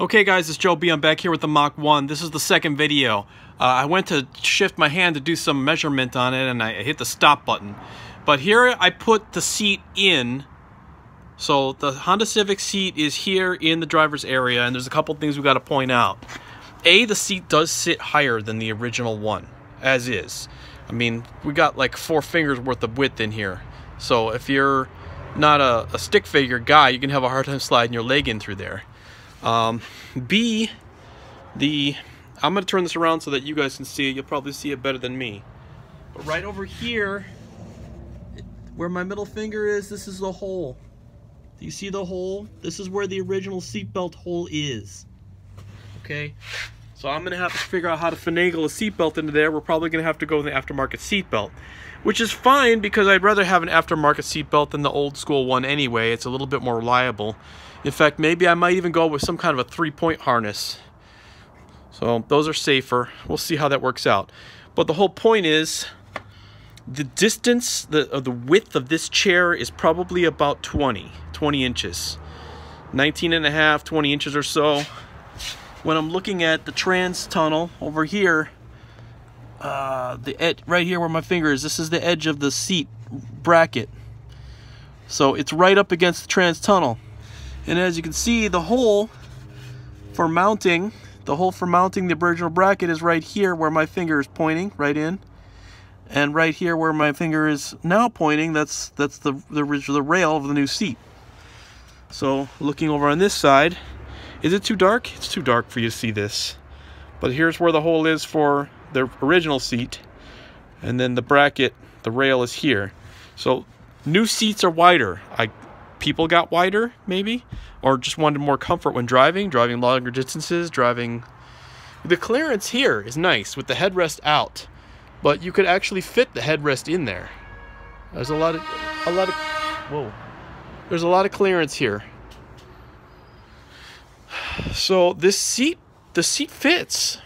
Okay guys, it's Joe B. I'm back here with the Mach 1. This is the second video. I went to shift my hand to do some measurement on it and I hit the stop button. But here I put the seat in. So the Honda Civic seat is here in the driver's area, and there's a couple things we got to point out. A, the seat does sit higher than the original one, as is. I mean, we got like 4 fingers worth of width in here. So if you're not a stick figure guy, you can have a hard time sliding your leg in through there. B, I'm going to turn this around so that you guys can see it. You'll probably see it better than me. But right over here, where my middle finger is, this is the hole. Do you see the hole? This is where the original seatbelt hole is. Okay? So I'm going to have to figure out how to finagle a seatbelt into there. We're probably going to have to go with an aftermarket seatbelt, which is fine because I'd rather have an aftermarket seatbelt than the old school one anyway. It's a little bit more reliable. In fact, maybe I might even go with some kind of a 3-point harness. So those are safer. We'll see how that works out. But the whole point is the distance, the width of this chair is probably about 20 inches. 19 and a half, 20 inches or so. When I'm looking at the trans tunnel over here, right here where my finger is, this is the edge of the seat bracket. So it's right up against the trans tunnel. And as you can see, the hole for mounting the original bracket is right here where my finger is pointing, right in. And right here where my finger is now pointing, that's the rail of the new seat. So looking over on this side, is it too dark? It's too dark for you to see this. But here's where the hole is for the original seat. And then the bracket, the rail is here. So new seats are wider. People got wider, maybe? Or just wanted more comfort when driving longer distances, driving... The clearance here is nice with the headrest out. But you could actually fit the headrest in there. There's a lot of... Whoa. There's a lot of clearance here. So this seat fits.